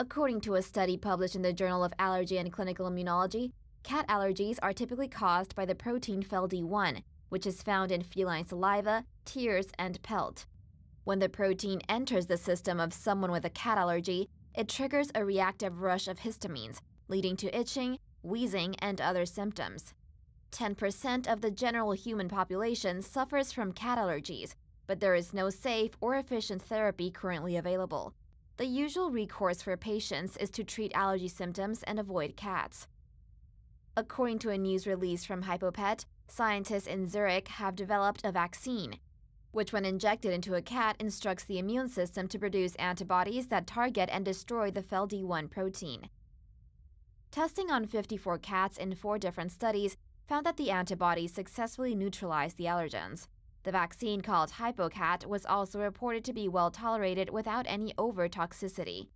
According to a study published in the Journal of Allergy and Clinical Immunology, cat allergies are typically caused by the protein Fel d 1, which is found in feline saliva, tears, and pelt. When the protein enters the system of someone with a cat allergy, it triggers a reactive rush of histamines, leading to itching, wheezing, and other symptoms. 10% of the general human population suffers from cat allergies, but there is no safe or efficient therapy currently available. The usual recourse for patients is to treat allergy symptoms and avoid cats. According to a news release from HypoPet, scientists in Zurich have developed a vaccine, which when injected into a cat instructs the immune system to produce antibodies that target and destroy the Fel d 1 protein. Testing on 54 cats in 4 different studies found that the antibodies successfully neutralized the allergens. The vaccine, called HypoCat, was also reported to be well tolerated without any over-toxicity.